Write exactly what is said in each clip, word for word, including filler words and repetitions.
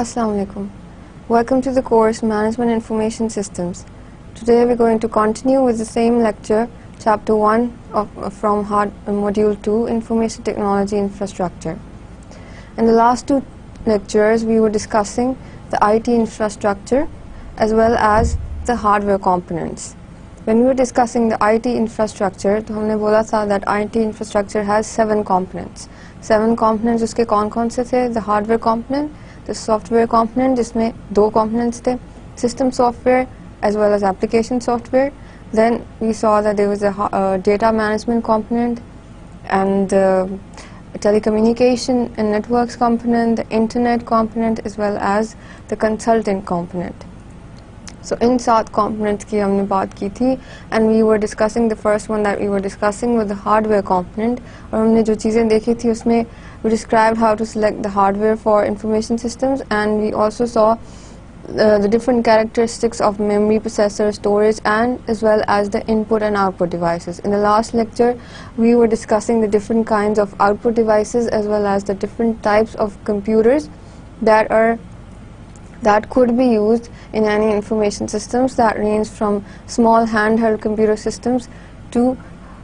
Assalamu alaikum. Welcome to the course Management Information Systems. Today we are going to continue with the same lecture, Chapter one of, from hard, uh, Module two Information Technology Infrastructure. In the last two lectures we were discussing the I T infrastructure as well as the hardware components. When we were discussing the I T infrastructure, तो हमने बोला था that I T infrastructure has seven components. Seven components उसके कौन कौन से थे? The hardware component, the software component जिसमें दो components थे, system software as well as application software. Then we saw that there was a uh, data management component and uh, telecommunication and networks component, the internet component as well as the consultant component. So in seven components ki humne baat ki thi, and we were discussing the first one that we were discussing with the hardware component. Aur humne jo cheezein dekhi thi usme we described how to select the hardware for information systems, and we also saw uh, the different characteristics of memory, processor, storage, and as well as the input and output devices. In the last lecture we were discussing the different kinds of output devices as well as the different types of computers that are that could be used in any information systems, that range from small handheld computer systems to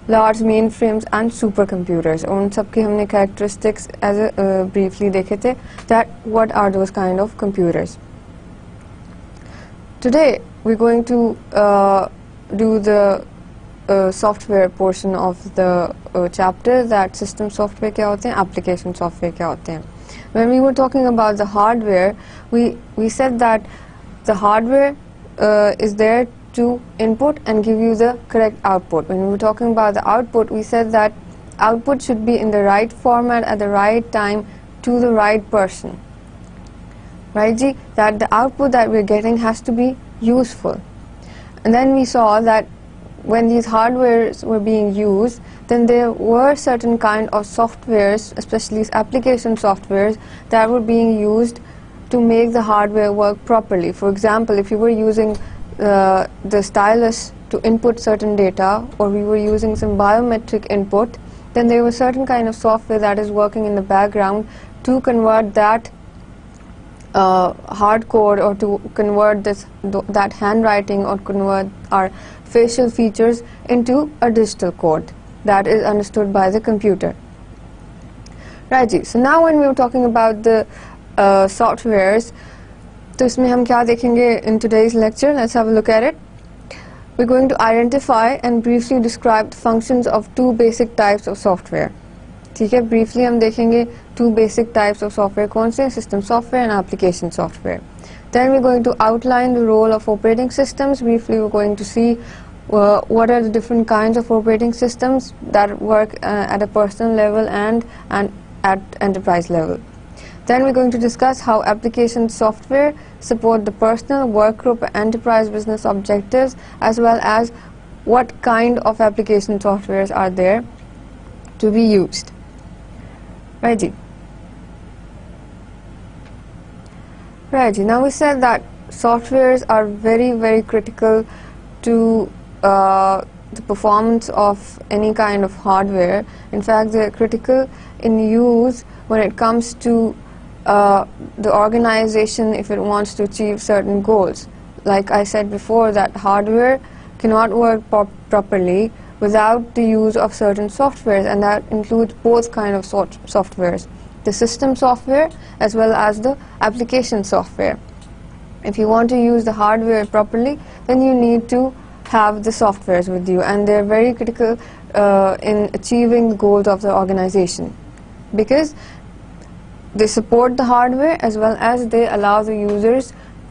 large mainframes and supercomputers. उन सब की हमने characteristics as a, uh, briefly देखे थे, that what are those kind of computers. Today we're going to uh, do the uh, software portion of the uh, chapter, that system software क्या होते हैं, application software क्या होते हैं. When we were talking about the hardware, we we said that the hardware uh, is there to input and give you the correct output. When we were talking about the output, we said that output should be in the right format at the right time to the right person. Right, Ji? That the output that we're getting has to be useful. And then we saw that when these hardwares were being used, then there were certain kind of softwares, especially application softwares, that were being used to make the hardware work properly. For example, if you were using uh, the stylus to input certain data, or we were using some biometric input, then there was certain kind of software that is working in the background to convert that uh, hard code, or to convert this that handwriting, or convert our facial features into a digital code that is understood by the computer. Right ji. So now when we were talking about the uh, softwares, to isme hum kya dekhenge in today's lecture? Let's have a look at it. We're going to identify and briefly describe the functions of two basic types of software. ठीक है, briefly हम देखेंगे two basic types of software कौन से, system software and application software. Then we're going to outline the role of operating systems. Briefly we're going to see Uh, what are the different kinds of operating systems that work uh, at a personal level and, and at enterprise level. Then we're going to discuss how application software support the personal, work group, enterprise business objectives, as well as what kind of application softwares are there to be used. Right ji. Right ji. Now we said that softwares are very very critical to Uh, the performance of any kind of hardware. In fact, they are critical in use when it comes to uh, the organization if it wants to achieve certain goals. Like I said before, that hardware cannot work pro properly without the use of certain softwares, and that includes both kind of so softwares, the system software as well as the application software. If you want to use the hardware properly, then you need to have the softwares with you, and they're very critical uh, in achieving the goals of the organization, because they support the hardware as well as they allow the users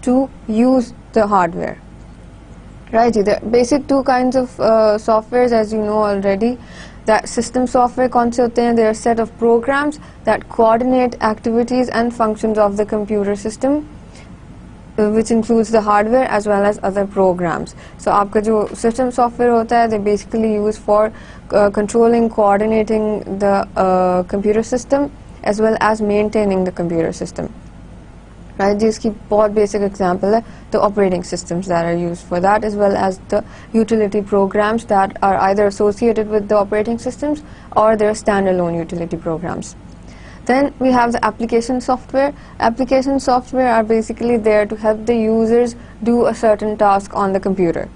to use the hardware. Right, there are basic two kinds of uh, softwares, as you know already. That system software kaun se hote hain, they are a set of programs that coordinate activities and functions of the computer system, which includes the hardware as well as other programs. So आपका जो system software होता है, they basically use for uh, controlling, coordinating the uh, computer system as well as maintaining the computer system. Right, इसकी बहुत basic example है, the operating systems that are used for that, as well as the utility programs that are either associated with the operating systems or their standalone utility programs. Then we have the application software. Application software are basically there to help the users do a certain task on the computer.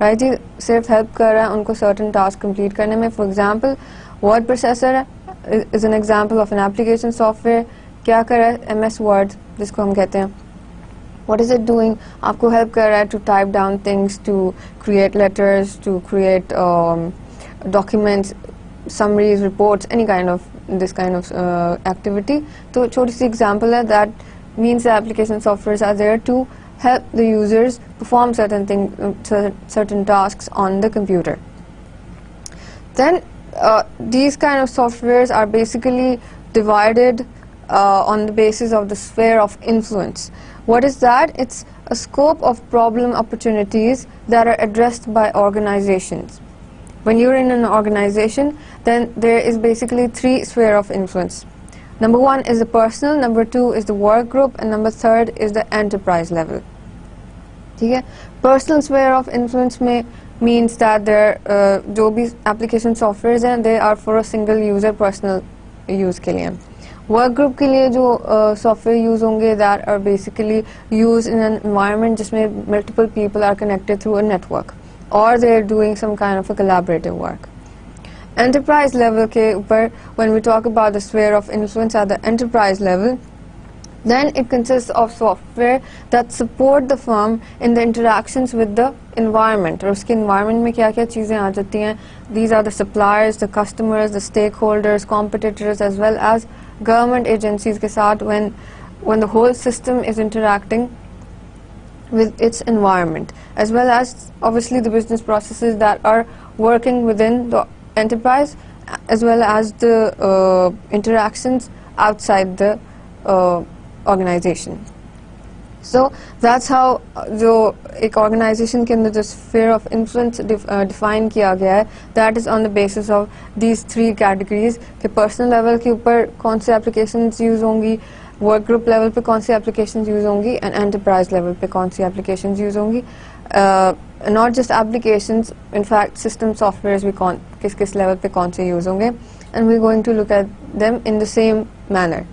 Right? ये सिर्फ help कर रहा है उनको certain task complete करने में. For example, word processor is an example of an application software. क्या कर रहा है? M S Word, जिसको हम कहते हैं. What is it doing? आपको help कर रहा है to type down things, to create letters, to create um, documents, summaries, reports, any kind of this kind of uh, activity. So, छोटी सी example है. That means the application softwares are there to help the users perform certain thing, uh, certain tasks on the computer. Then uh, these kind of softwares are basically divided uh, on the basis of the sphere of influence. What is that? It's a scope of problem opportunities that are addressed by organizations. When you're in an organization, then there is basically three sphere of influence. Number one is the personal, number two is the work group, and number third is the enterprise level. Okay? Personal sphere of influence may, means that there uh, जो भी application softwares हैं, they are for a single user personal use के लिए. Work group के लिए जो uh, software use होंगे, that are basically used in an environment जिसमें multiple people are connected through a network, or they are doing some kind of a collaborative work. Enterprise level ke upar, when we talk about the sphere of influence at the enterprise level, then it consists of software that support the firm in the interactions with the environment. Aur uske environment mein kya kya cheezein aa jati hain? These are the suppliers, the customers, the stakeholders, competitors, as well as government agencies ke saath, when when the whole system is interacting with its environment, as well as obviously the business processes that are working within the enterprise, as well as the uh, interactions outside the uh, organization. So that's how jo ek organization ke andar jo sphere of influence def uh, define kiya gaya hai, that is on the basis of these three categories ke personal level ke upar kaun se applications use hongi, work group level पे कौन सी applications use होंगी, and enterprise level पे कौन सी applications use होंगी. uh, not just applications, in fact system softwares भी कौन किस किस level पे कौन से use होंगे, and we're going to look at them in the same manner.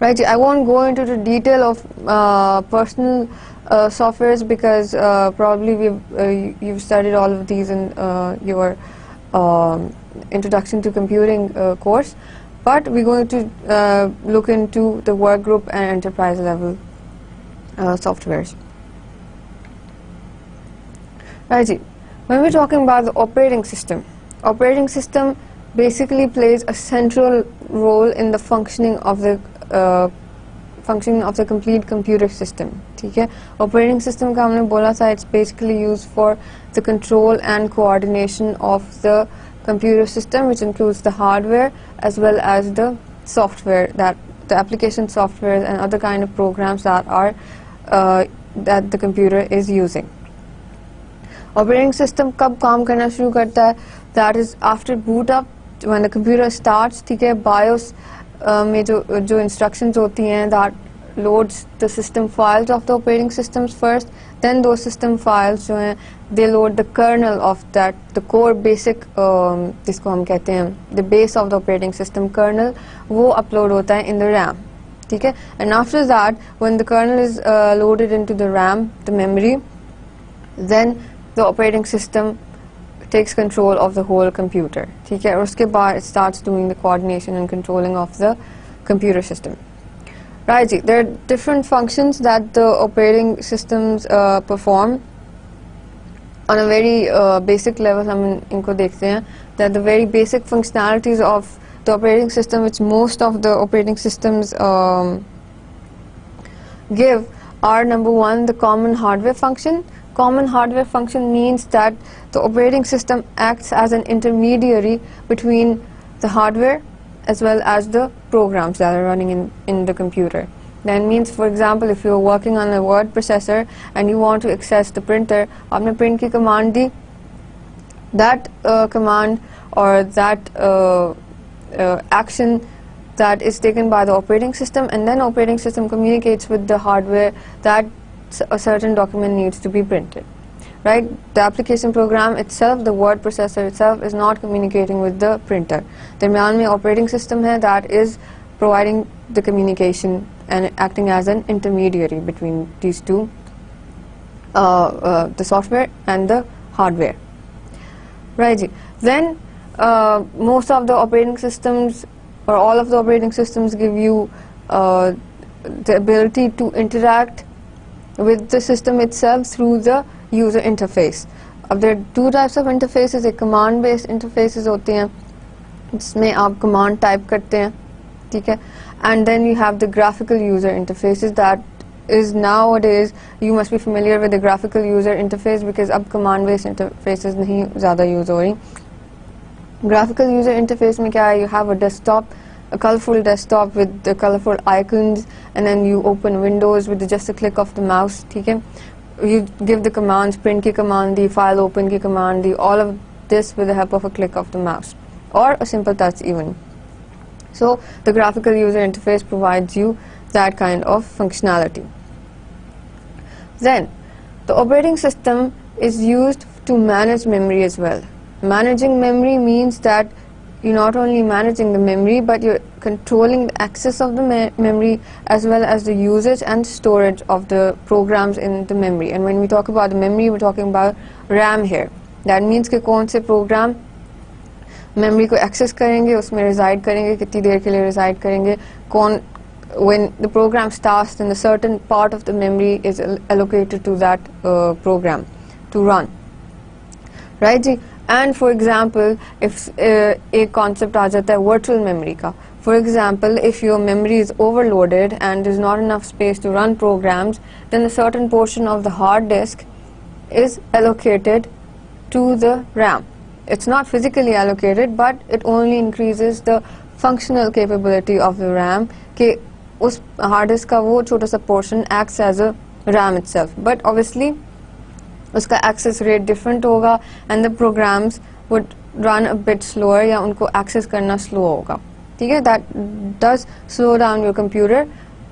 Right, I won't go into the detail of uh, personal uh, softwares because uh, probably we've, uh, you've studied all of these in uh, your um, introduction to computing uh, course. But we're going to uh, look into the work group and enterprise level uh, softwares. Right, when we're talking about the operating system, operating system basically plays a central role in the functioning of the uh, functioning of the complete computer system. Okay? Operating system ka humne bola tha, it's basically used for the control and coordination of the computer system, which includes the hardware as well as the software, that the application softwares and other kind of programs that are uh, that the computer is using. Operating system kab kaam karna shuru karta hai? That is after boot up, when the computer starts. ठीक है, BIOS uh, में जो जो instructions होती हैं, that loads the system files of the operating systems first. Then those system files जो हैं, they load the kernel of that, the core basic um, जिसको हम कहते हैं the base of the operating system kernel, वो upload होता है in the RAM. ठीक है, and after that when the kernel is uh, loaded into the RAM, the memory, then the operating system takes control of the whole computer. ठीक है, और उसके बाद it starts doing the coordination and controlling of the computer system. Right, there are different functions that the operating systems uh, perform on a very uh, basic level. I mean, inko dekhte hain that the very basic functionalities of the operating system, which most of the operating systems um, give, are number one, the common hardware function. Common hardware function means that the operating system acts as an intermediary between the hardware as well as the programs that are running in, in the computer. That means, for example, if you're working on a word processor and you want to access the printer, aapne print ki command di, that uh, command or that uh, uh, action that is taken by the operating system, and then operating system communicates with the hardware that a certain document needs to be printed. right? The application program itself, the word processor itself is not communicating with the printer. दरम्यान में operating system है that is providing the communication and acting as an intermediary between these two, uh, uh, the software and the hardware. Right. Then uh, most of the operating systems or all of the operating systems give you uh, the ability to interact with the system itself through the user interface. Uh, there are two types of interfaces. A command-based interfaces होते हैं, जिसमें आप command type करते हैं, ठीक है? And then you have the graphical user interfaces that is nowadays you must be familiar with the graphical user interface because अब command-based interfaces नहीं ज़्यादा use हो रही. Graphical user interface में क्या है? You have a desktop, a colorful desktop with the colorful icons, and then you open windows with just a click of the mouse, ठीक है? You give the commands, print की command दी, file open की command the, all of this with the help of a click of the mouse or a simple touch even. So the graphical user interface provides you that kind of functionality. Then the operating system is used to manage memory as well. Managing memory means that you're not only managing the memory, but you're controlling the access of the me memory as well as the usage and storage of the programs in the memory. And when we talk about the memory, we're talking about RAM here. That means that kaun se program memory ko access karenge, usme reside karenge, kitni der ke liye reside karenge, kaun, when the program starts, then a certain part of the memory is al allocated to that uh, program to run, right ji? And for example, if uh, a concept aa jata hai virtual memory ka, for example, if your memory is overloaded and there's not enough space to run programs, then a certain portion of the hard disk is allocated to the RAM. It's not physically allocated, but it only increases the functional capability of the RAM. Ke us hard disk ka wo chota sa portion acts as a RAM itself, but obviously uska access rate different hoga and the programs would run a bit slower ya unko access karna slow hoga, theek hai? That does slow down your computer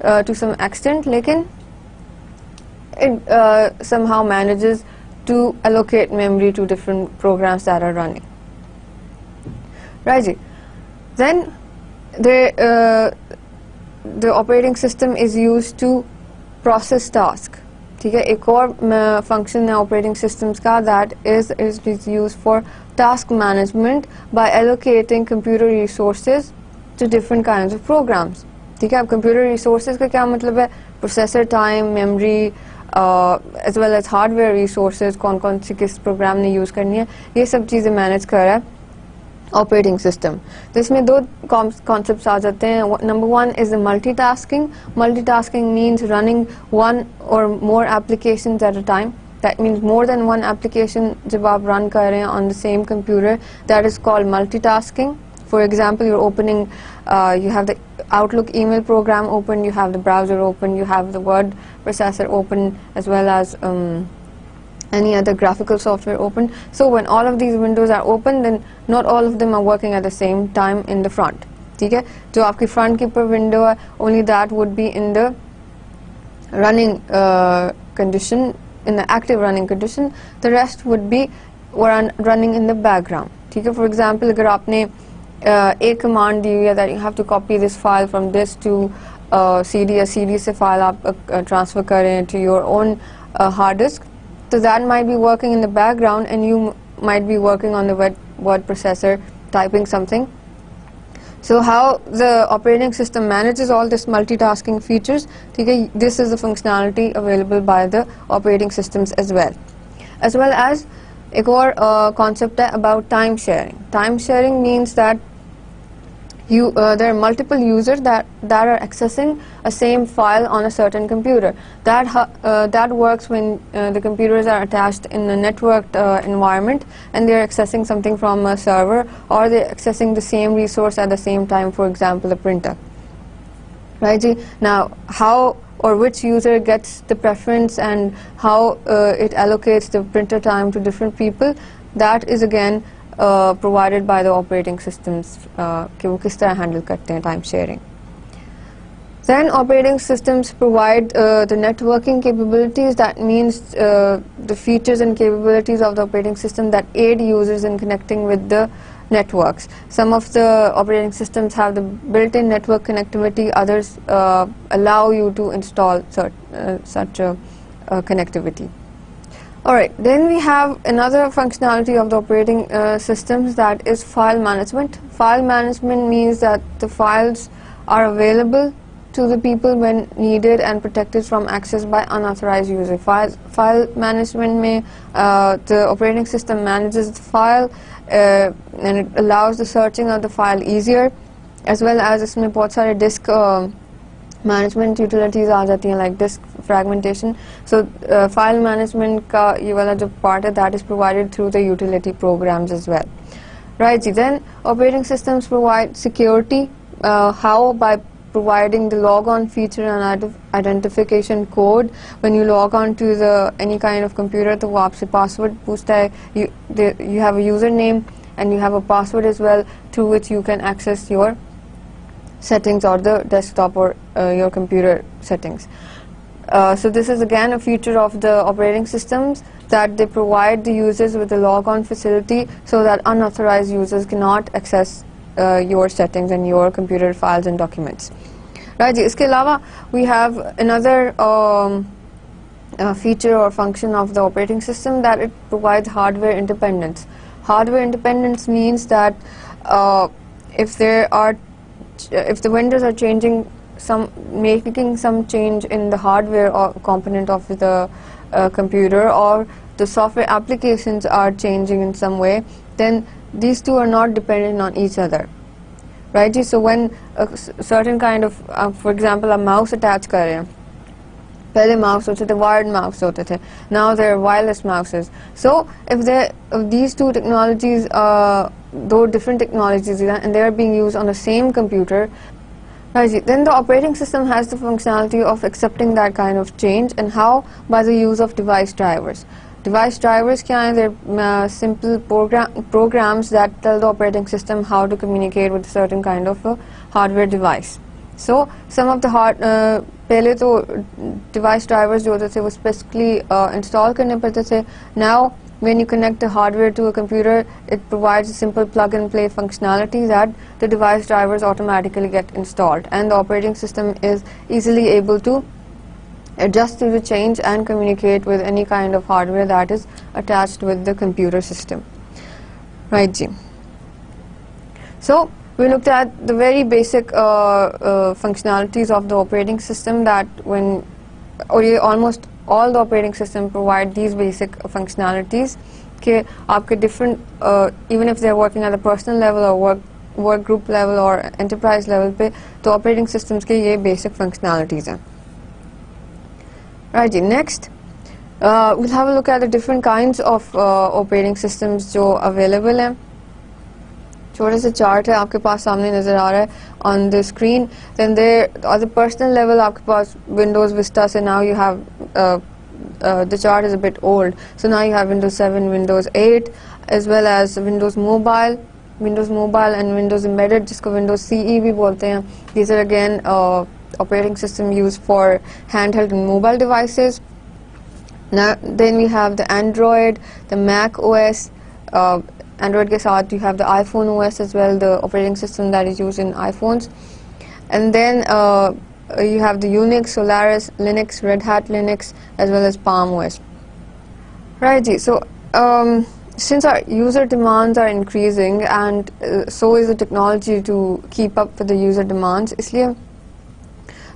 uh, to some extent, lekin it uh, somehow manages to allocate memory to different programs that are running, right ji? Then the uh, the operating system is used to process tasks. Okay, ek aur function hai operating systems ka, that is is used for task management by allocating computer resources to different kinds of programs. Okay, ab computer resources ka kya matlab hai? Processor time, memory, uh, as well as hardware resources, kaun kaun si kis program ne use karni hai, ye sab cheeze manage kar raha hai operating system. Isme do concepts aa jate hain. Number one is the multitasking. Multitasking means running one or more applications at a time. That means more than one application jab aap run kar rahe hain on the same computer, that is called multitasking. For example, you're opening uh, you have the Outlook email program open, you have the browser open, you have the word processor open, as well as um, any other graphical software open. So when all of these windows are open, then not all of them are working at the same time in the front, theek hai? Jo aapki front ke upar window hai, only that would be in the running uh, condition, in the active running condition. The rest would be run, running in the background, theek hai? For example, agar aapne uh, a command di hui hai that you have to copy this file from disk to uh, cd, a cd se file aap uh, transfer kar rahe hain to your own uh, hard disk, so that might be working in the background, and you might be working on the word, word processor typing something. So how the operating system manages all this multitasking features, okay, this is the functionality available by the operating systems as well. As well as ek aur uh, concept hai about time sharing. Time sharing means that you uh, there are multiple users that that are accessing a same file on a certain computer. That uh, that works when uh, the computers are attached in a networked uh, environment, and they are accessing something from a server, or they're accessing the same resource at the same time, for example a printer, right ji? Now how or which user gets the preference and how uh, it allocates the printer time to different people, that is again Uh, provided by the operating systems, uh, कि वो किस तरह handle करते हैं time sharing. Zen operating systems provide uh, the networking capabilities, that means uh, the features and capabilities of the operating system that aid users in connecting with the networks. Some of the operating systems have the built-in network connectivity, others uh, allow you to install cert, uh, such a uh, connectivity. Alright, then we have another functionality of the operating uh, systems, that is file management. File management means that the files are available to the people when needed and protected from access by unauthorized user. File, file management may, uh, the operating system manages the file uh, and it allows the searching of the file easier, as well as इसमें बहुत सारे disk uh, management utilities आ जाती हैं, like disk fragmentation. So uh, file management का ये वाला जो part है, that is provided through the utility programs as well. Right, then operating systems provide security. Uh, how? By providing the logon feature and identification code. When you log on to the any kind of computer, तो वो आपसे password पूछता है. You the, you have a username and you have a password as well, through which you can access your settings or the desktop or uh, your computer settings. Uh, so this is again a feature of the operating systems, that they provide the users with a logon facility so that unauthorized users cannot access Uh, your settings and your computer files and documents. Right, iske alawa we have another um, uh, feature or function of the operating system, that it provides hardware independence. Hardware independence means that uh, if there are if the vendors are changing some making some change in the hardware or component of the uh, computer, or the software applications are changing in some way, then these two are not dependent on each other, right? So when a certain kind of, uh, for example, a mouse attached kar rahe hain. Pehle mouse hote the wired mouse hote the. Now there are wireless mouses. So if they, if these two technologies, uh, though different technologies, and they are being used on the same computer, right? Then the operating system has the functionality of accepting that kind of change, and how? By the use of device drivers. Device drivers क्या हैं? They're uh, simple program programs that tell the operating system how to communicate with a certain kind of a hardware device. So some of the hard uh, पहले तो device drivers जो होते थे वो specifically uh, install करने पड़ते थे. Now when you connect the hardware to a computer, it provides a simple plug-and-play functionality that the device drivers automatically get installed, and the operating system is easily able to adjust to the change and communicate with any kind of hardware that is attached with the computer system. Right, G. So we looked at the very basic uh, uh, functionalities of the operating system, that when or almost all the operating system provide these basic functionalities. Okay, आपके different uh, even if they are working at a personal level or work work group level or enterprise level पे, तो operating systems के ये basic functionalities हैं. Right, next uh, we'll have a look at the different kinds of uh, operating systems जो available हैं. छोटे से chart है आपके पास सामने नजर आ रहा है on the screen. Then there on the personal level आपके पास Windows Vista से now you have uh, uh, the chart is a bit old, so now you have Windows seven, Windows eight, as well as Windows Mobile, Windows Mobile and Windows Embedded, जिसको Windows C E भी बोलते हैं. These are again uh, operating system used for handheld and mobile devices. Now then we have the Android, the Mac O S, uh, Android ke saath you have the iPhone O S as well, the operating system that is used in iPhones. And then uh, you have the Unix, Solaris, Linux, Red Hat Linux, as well as Palm O S. Right, so um, since our user demands are increasing and uh, so is the technology to keep up with the user demands, isliye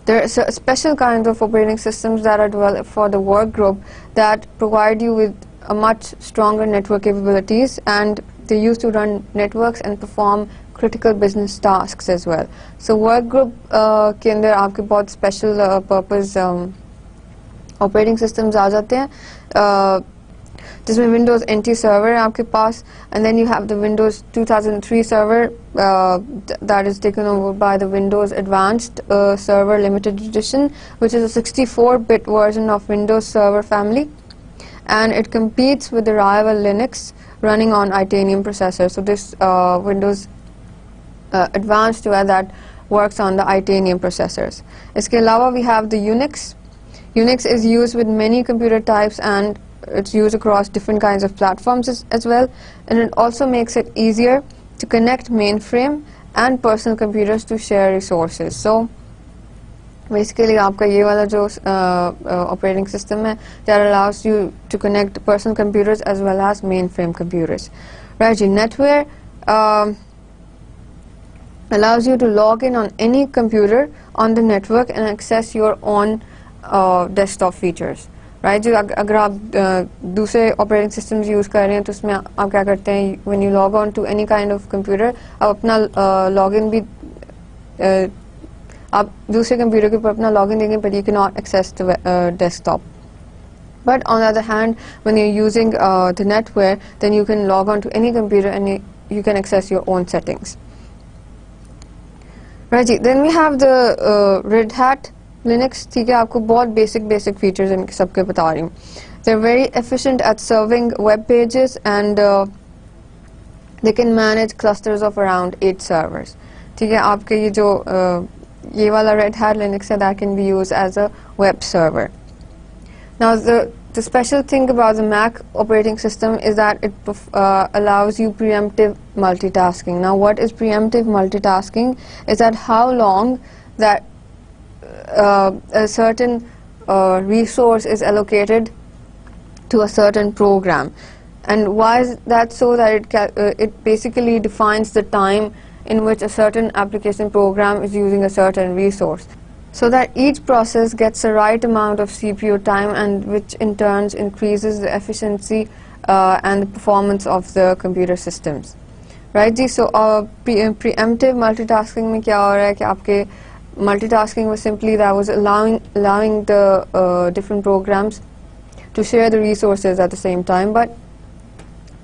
there are special kinds of operating systems that are developed for the work group that provide you with a much stronger network capabilities, and they used to run networks and perform critical business tasks as well. So work group uh, ke andar aapke bahut special uh, purpose um, operating systems aa jate hain. Uh, jisme Windows N T server hai aapke paas, and then you have the Windows two thousand three server uh, th that is taken over by the Windows Advanced uh, Server Limited Edition, which is a sixty-four bit version of Windows Server family, and it competes with the rival Linux running on Itanium processor. So this uh, Windows uh, Advanced, where that works on the Itanium processors. इसके अलावा we have the Unix. Unix is used with many computer types and it's used across different kinds of platforms as, as well, and it also makes it easier to connect mainframe and personal computers to share resources. So basically आपका ये वाला जो operating system है, that allows you to connect personal computers as well as mainframe computers. Right, ji, Netware uh, allows you to log in on any computer on the network and access your own uh, desktop features. Right, जो अगर आप दूसरे operating systems use कर रहे हैं तो उसमें आप क्या करते हैं, when you log on to any kind of computer आप अपना login भी आप दूसरे कंप्यूटर के ऊपर अपना लॉगिन देंगे, but you cannot access the uh, desktop. But on the other hand, when you're using uh, the Netware, then you can log on to any computer and you, you can access your own settings. Right, then we have the uh, Red Hat Linux. ठीक है, आपको बहुत basic basic features इन सबके बता रही हूँ. They're very efficient at serving web pages and uh, they can manage clusters of around eight servers. ठीक है, आपके ये जो uh, ये वाला Red Hat Linux है, that can be used as a web server. Now the, the special thing about the Mac operating system is that it uh, allows you preemptive multitasking. Now what is preemptive multitasking is that how long that uh, a certain uh, resource is allocated to a certain program. And why is that so? That it, ca uh, it basically defines the time in which a certain application program is using a certain resource, so that each process gets the right amount of C P U time, and which in turn increases the efficiency uh, and the performance of the computer systems. Right ji, so uh, pre preemptive multitasking mein kya ho raha hai ki aapke multitasking was simply that was allowing allowing the uh, different programs to share the resources at the same time, but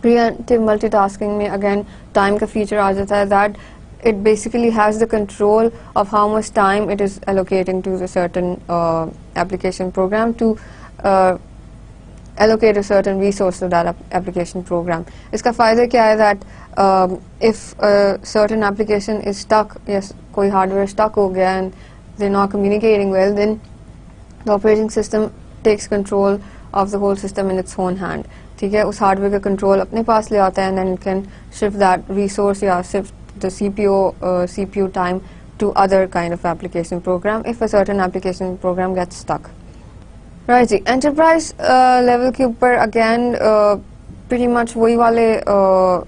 preemptive multitasking mein again time ka feature aa jata hai, that it basically has the control of how much time it is allocating to a certain uh, application program to uh, allocate a certain resource to that application program. Iska fayda kya hai, that um, if a certain application is stuck, yes, koi hardware stuck ho gaya and they're not communicating well, then the operating system takes control of the whole system in its own hand. ठीक है, उस hardware का control अपने पास ले आता है, and then it can shift that resource या shift the C P U uh, C P U time to other kind of application program if a certain application program gets stuck. Right, ji, enterprise uh, level के ऊपर again uh, pretty much वही वाले uh,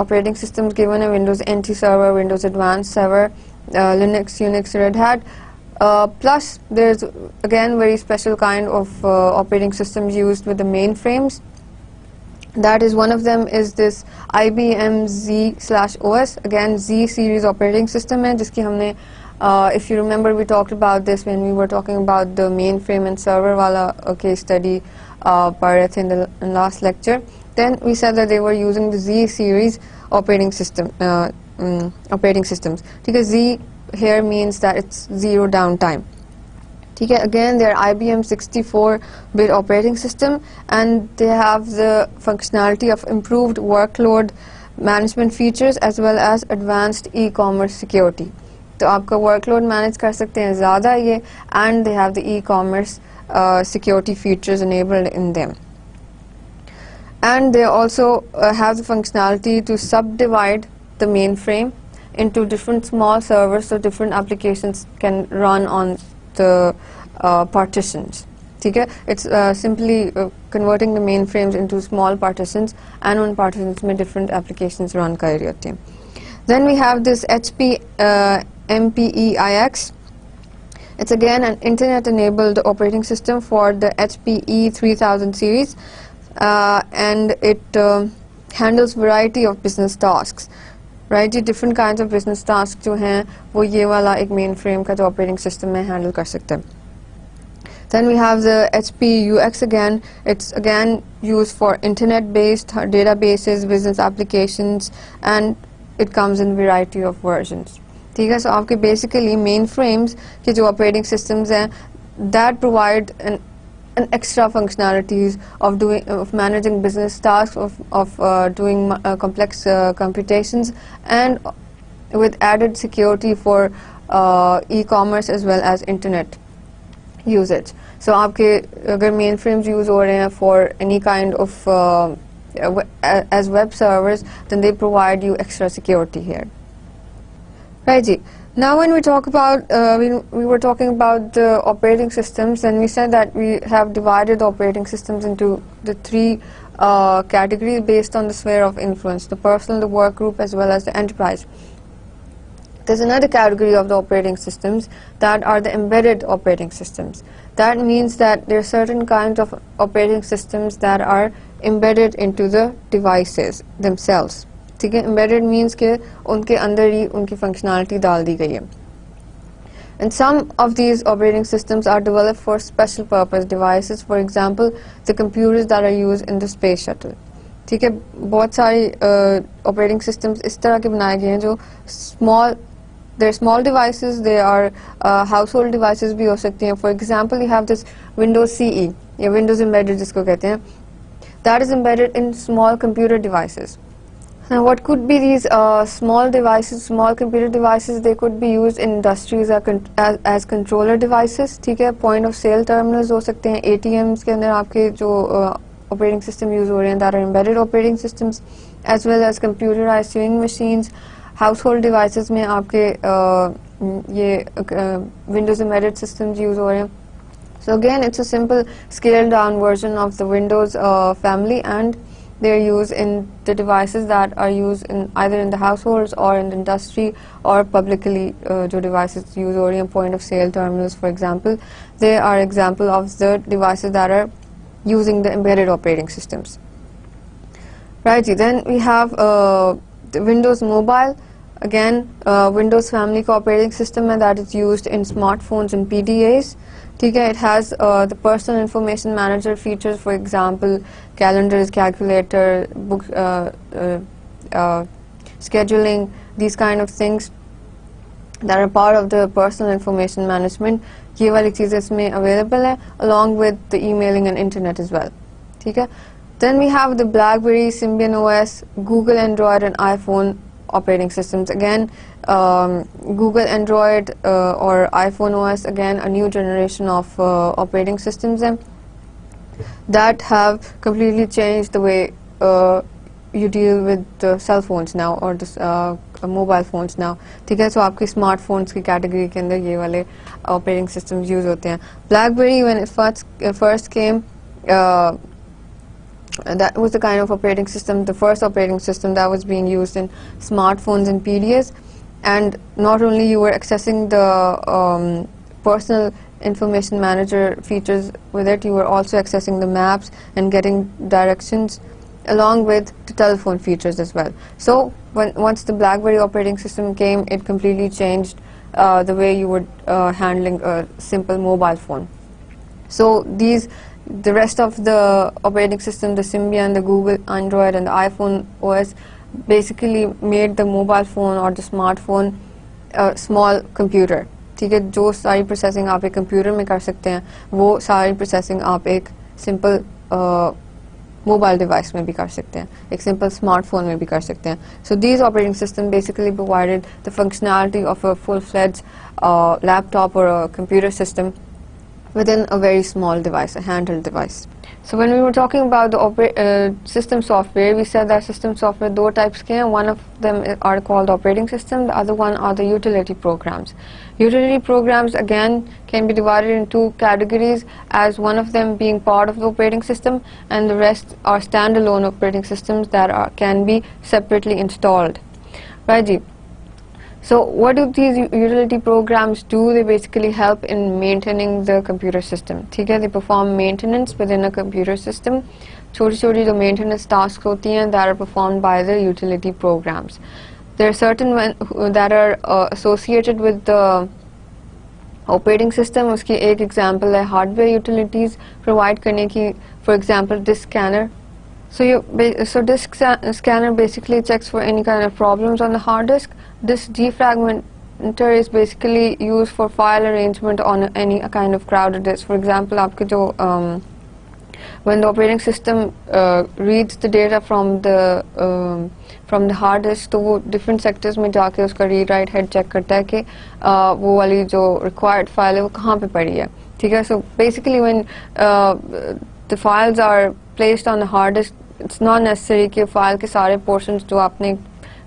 operating systems given है, Windows N T server, Windows Advanced server, uh, Linux, Unix, Red Hat. Uh, plus there's again very special kind of uh, operating systems used with the mainframes. That is, one of them is this I B M Z slash O S, again Z series operating system है, जिसकी हमने uh, if you remember we talked about this when we were talking about the mainframe and server वाला uh, case study uh, part in the in last lecture. Then we said that they were using the Z series operating system uh, um, operating systems. ठीक है, Z here means that it's zero downtime. ठीक है, again they are I B M sixty-four bit operating system and they have the functionality of improved workload management features as well as advanced e-commerce security. तो आपका workload manage कर सकते हैं ज़्यादा ये, and they have the e-commerce uh, security features enabled in them. And they also uh, have the functionality to subdivide the mainframe into different small servers, so different applications can run on the uh, partitions. Okay? It's uh, simply uh, converting the mainframes into small partitions, and on partitions mein different applications run kar rahi hote hain. Then we have this H P uh, M P E I X. It's again an internet enabled operating system for the H P E three thousand series uh, and it uh, handles variety of business tasks. Right जी, different kind of business task जो हैं वो ये वाला एक main frame का जो operating system है हैंडल कर सकते हैं. Then we have the H P U X again. It's again use for internet based data basis business applications and it comes in variety of versions. ठीक है, so आपके basically main frames के जो operating systems हैं that provide an and extra functionalities of doing of managing business tasks, of of uh, doing uh, complex uh, computations, and with added security for uh, e-commerce as well as internet usage. So आपके अगर mainframes use हो रहे हैं for any kind of uh, as web servers, then they provide you extra security here. Right, Ji. Now when we talk about, uh, we, we were talking about the operating systems, and we said that we have divided the operating systems into the three uh, categories based on the sphere of influence, the personal, the work group, as well as the enterprise. There's another category of the operating systems that are the embedded operating systems. That means that there are certain kinds of operating systems that are embedded into the devices themselves. Okay, embedded means that unke andar hi unki functionality dal di gayi hai. And some of these operating systems are developed for special purpose devices. For example, the computers that are used in the space shuttle. ठीक है, बहुत सारी operating systems इस तरह के बनाए गए हैं जो small, there small devices, they are household devices भी हो सकती हैं. For example you have this Windows CE या विंडोज एम्बेडेड जिसको कहते हैं, that is embedded in small computer devices. Now what could be these uh, small devices, small computer devices? They could be used in industries as, as controller devices. ठीक है, point of sale terminals हो सकते हैं, A T Ms के अंदर आपके जो uh, operating system use हो रहे हैं, that are embedded operating systems, as well as computerized sewing machines. Household devices में आपके uh, ये uh, Windows embedded systems use हो रहे हैं. So again, it's a simple scaled down version of the Windows uh, family, and they're used in the devices that are used in either in the households or in the industry or publicly. Uh, जो devices use हो रहे हैं, point of sale terminals, for example, they are example of the devices that are using the embedded operating systems. Right, then we have uh, the Windows Mobile. Again, uh, Windows family operating system, and that is used in smartphones and P D As. It has uh, the personal information manager features, for example, calendars, calculator, book, uh, uh, uh, scheduling, these kind of things that are part of the personal information management. ये वाली चीजें इसमें available है, along with the emailing and internet as well. ठीक है? Then we have the BlackBerry, Symbian O S, Google Android and iPhone operating systems. Again, um, Google Android uh, or iPhone O S, again a new generation of uh, operating systems हैं, that have completely changed the way uh, you deal with the cell phones now, or the uh, mobile phones now. ठीक है, so आपके smartphones की category के अंदर ये वाले operating systems use होते हैं. BlackBerry, when it first uh, first came, uh, that was the kind of operating system, the first operating system that was being used in smartphones and P D As. And not only you were accessing the um, personal information manager features with it, you were also accessing the maps and getting directions, along with the telephone features as well. So when once the BlackBerry operating system came, it completely changed uh, the way you were uh, handling a simple mobile phone. So these, the rest of the operating system, the Symbian, the Google Android and the iPhone O S, basically made the mobile phone or the smartphone a small computer. ठीक है, जो सारी processing आप एक computer में कर सकते हैं, वो सारी processing आप एक simple uh, mobile device में भी कर सकते हैं, एक simple smartphone में भी कर सकते हैं. So these operating systems basically provided the functionality of a full-fledged uh, laptop or a computer system within a very small device, a handheld device. So when we were talking about the uh, system software, we said that system software two types ke hain. One of them are called operating system, the other one are the utility programs. Utility programs again can be divided into two categories, as one of them being part of the operating system and the rest are standalone operating systems that are, can be separately installed. Right, Ji. So what do these utility programs do? They basically help in maintaining the computer system. ठीक है, they perform maintenance within a computer system. छोटी-छोटी जो maintenance tasks होती हैं, that are performed by the utility programs. There are certain that are uh, associated with the operating system. उसकी एक example है hardware utilities provide करने की, for example disk scanner. So you, so disk scanner basically checks for any kind of problems on the hard disk. This defragmenter is basically used for file arrangement on any kind of crowded disk. For example, आपके जो um, When the operating system uh, reads the data from the um, from the hard disk, तो वो different sectors में जाके उसका read write head check करता है कि uh, वो वाली जो required file है वो कहाँ पे पड़ी है, ठीक है? So basically when uh, the files are placed on the hard disk, it's not necessary कि file के सारे portions जो आपने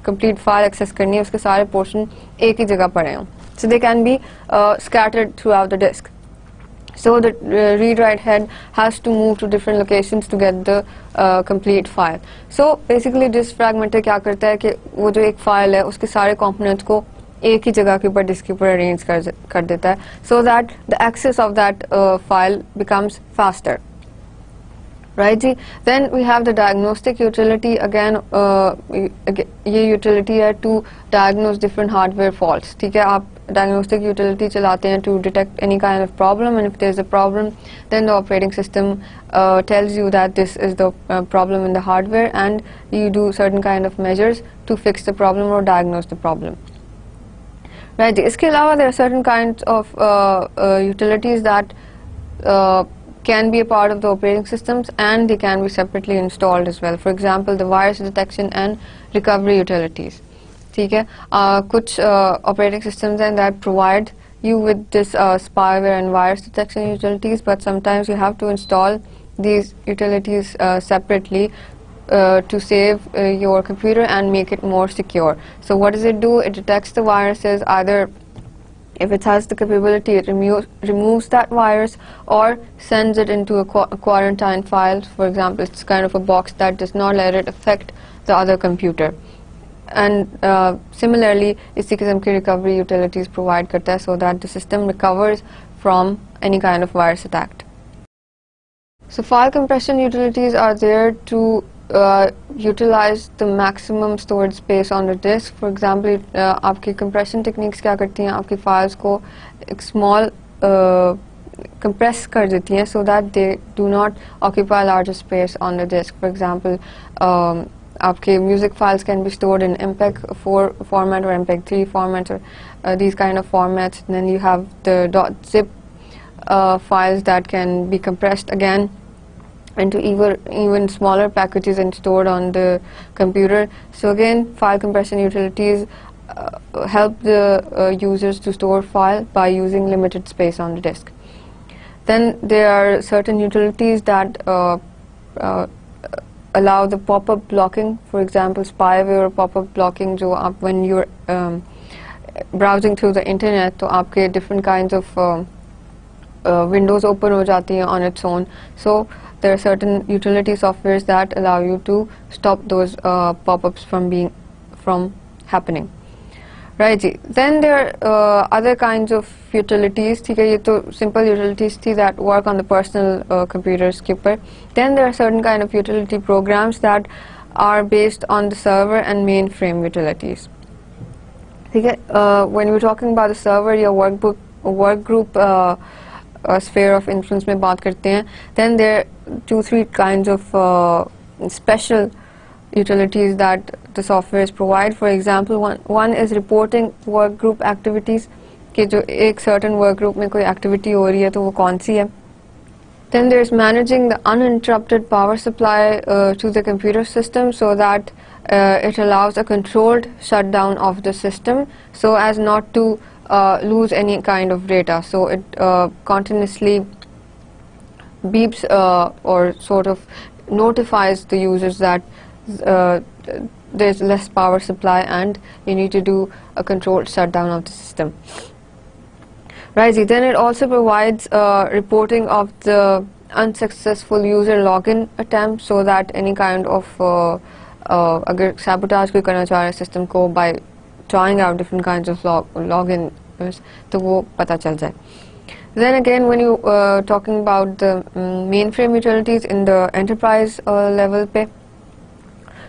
complete file access करनी है उसके सारे portion एक ही जगह पड़े हों. So they can be uh, scattered throughout the disk. So the uh, read-write head has to move to different locations to get the uh, complete file. So basically disk fragmenter क्या करता है कि वो जो एक file है उसके सारे components को एक ही जगह के ऊपर disk के ऊपर arrange कर कर देता है, so that the access of that uh, file becomes faster. Right ji. Then we have the diagnostic utility. Again, ये utility है to diagnose different hardware faults. ठीक है, आप diagnostic utility चलाते हैं to detect any kind of problem, and if there is a problem, then the operating system uh, tells you that this is the uh, problem in the hardware, and you do certain kind of measures to fix the problem or diagnose the problem. Right जी. इसके अलावा there are certain kinds of uh, uh, utilities that uh, can be a part of the operating systems, and they can be separately installed as well. For example, the virus detection and recovery utilities. ठीक है, कुछ operating systems and that provide you with this uh, spyware and virus detection utilities, but sometimes you have to install these utilities uh, separately uh, to save uh, your computer and make it more secure. So what does it do? It detects the viruses. Either if it has the capability, it remo removes that virus or sends it into a, qu a quarantine file. For example, it's kind of a box that does not let it affect the other computer. And uh, similarly, इसी किस्म की recovery utilities provide करता है so that the system recovers from any kind of virus attack. So file compression utilities are there to Uh, utilize the maximum storage space on the disk. For example, uh, आपकी compression techniques क्या करती हैं, आपकी files को small uh, compress कर देती हैं so that they do not occupy larger space on the disk. For example, um, आपके music files can be stored in M P E G four format or M P E G three format or uh, these kind of formats. And then you have the .zip uh, files that can be compressed again into even even smaller packages and stored on the computer. So again, file compression utilities uh, help the uh, users to store file by using limited space on the disk. Then there are certain utilities that uh, uh, allow the pop-up blocking. For example, spyware or pop-up blocking, jo aap when you're um, browsing through the internet, to aapke different kinds of uh, uh, windows open ho jati hain on its own. So there are certain utility softwares that allow you to stop those uh, pop-ups from being from happening. Right ji. Then there are uh, other kinds of utilities. ठीक है, ये तो simple utilities थी that work on the personal uh, computers के ऊपर. Then there are certain kind of utility programs that are based on the server and mainframe utilities. ठीक है, uh, when we're talking about the server, your workbook work group uh, uh, sphere of influence में बात करते हैं. Then there two three kinds of uh, special utilities that the softwares provide. For example, one one is reporting work group activities, कि जो एक certain work group में कोई activity हो रही है तो वो कौन सी है. Then there is managing the uninterrupted power supply uh, to the computer system so that uh, it allows a controlled shutdown of the system so as not to uh, lose any kind of data. So it uh, continuously beeps uh, or sort of notifies the users that uh, there's less power supply and you need to do a controlled shutdown of the system. Right, then it also provides uh, reporting of the unsuccessful user login attempt so that any kind of uh, uh, agar sabotage koi karna chahe system ko by trying out different kinds of log login to wo pata chal jaye. Then again, when you uh, talking about the um, mainframe utilities in the enterprise uh, level पे,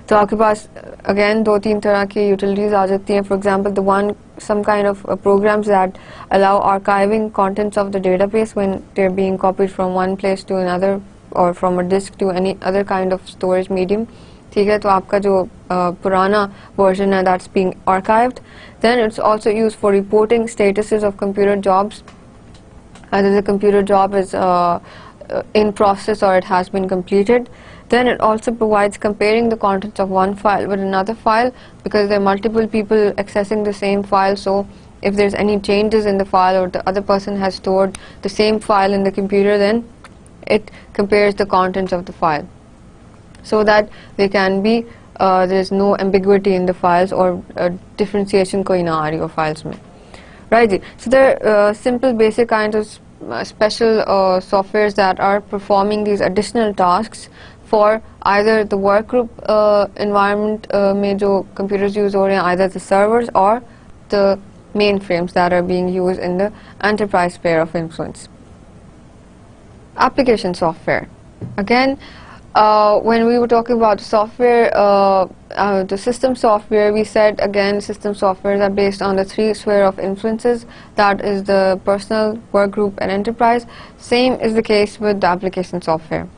तो आपके पास again दो तीन तरह की utilities आ जाती हैं. For example, the one some kind of uh, programs that allow archiving contents of the database when they're being copied from one place to another or from a disk to any other kind of storage medium. ठीक है, तो आपका जो पुराना version है that's being archived. Then it's also used for reporting statuses of computer jobs. Either the computer job is uh, in process or it has been completed. Then it also provides comparing the contents of one file with another file, because there are multiple people accessing the same file, so if there's any changes in the file or the other person has stored the same file in the computer, then it compares the contents of the file so that there can be uh, there's no ambiguity in the files or uh, differentiation koi na aa rahi ho files mein. Right, so there are uh, simple basic kinds of uh, special uh, softwares that are performing these additional tasks for either the workgroup uh, environment uh, mein jo computers use ho rahe hain, either the servers or the mainframes that are being used in the enterprise sphere of influence. Application software. Again, uh, when we were talking about software, uh, uh, the system software, we said again system softwares are based on the three sphere of influences, that is the personal, work group and enterprise. Same is the case with the application software.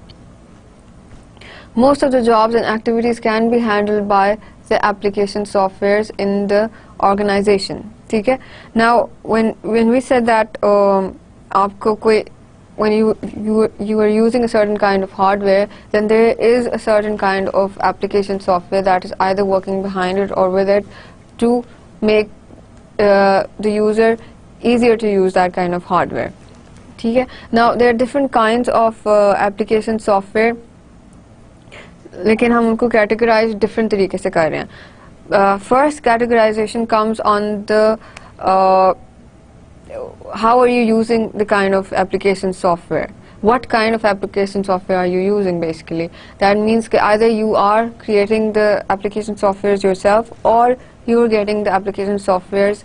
Most of the jobs and activities can be handled by the application softwares in the organization. Okay? Now, when when we said that um, aapko koi when you, you, you are using a certain kind of hardware, then there is a certain kind of application software that is either working behind it or with it to make uh, the user easier to use that kind of hardware. Okay? Now, there are different kinds of uh, application software, lekin hum unko categorize different tarike se kar rahe hain. Uh, first categorization comes on the uh, how are you using the kind of application software, what kind of application software are you using. Basically that means that either you are creating the application softwares yourself or you are getting the application softwares